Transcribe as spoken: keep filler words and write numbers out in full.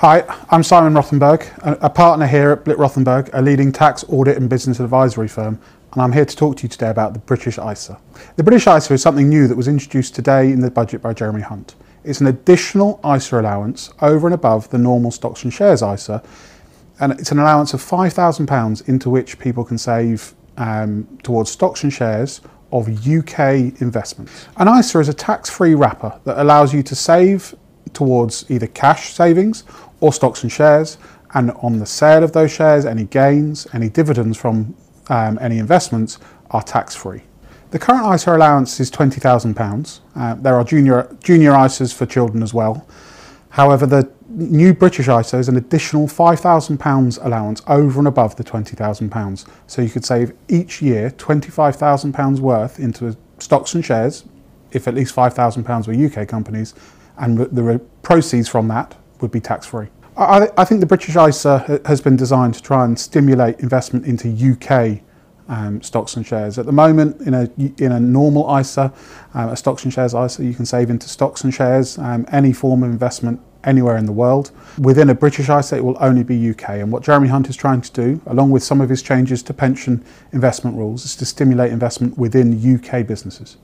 Hi, I'm Simon Rothenberg, a partner here at Blick Rothenberg, a leading tax, audit and business advisory firm, and I'm here to talk to you today about the British I S A. The British I S A is something new that was introduced today in the budget by Jeremy Hunt. It's an additional I S A allowance over and above the normal stocks and shares I S A, and it's an allowance of five thousand pounds into which people can save um, towards stocks and shares of U K investments. An I S A is a tax-free wrapper that allows you to save towards either cash savings or stocks and shares, and on the sale of those shares, any gains, any dividends from um, any investments are tax-free. The current I S A allowance is twenty thousand pounds. Uh, there are junior, junior I S As for children as well. However, the new British I S A is an additional five thousand pounds allowance over and above the twenty thousand pounds. So you could save each year twenty-five thousand pounds worth into stocks and shares, if at least five thousand pounds were U K companies, and the proceeds from that would be tax-free. I, I think the British I S A has been designed to try and stimulate investment into U K um, stocks and shares. At the moment, in a, in a normal I S A, um, a stocks and shares I S A, you can save into stocks and shares, um, any form of investment anywhere in the world. Within a British I S A, it will only be U K, and what Jeremy Hunt is trying to do, along with some of his changes to pension investment rules, is to stimulate investment within U K businesses.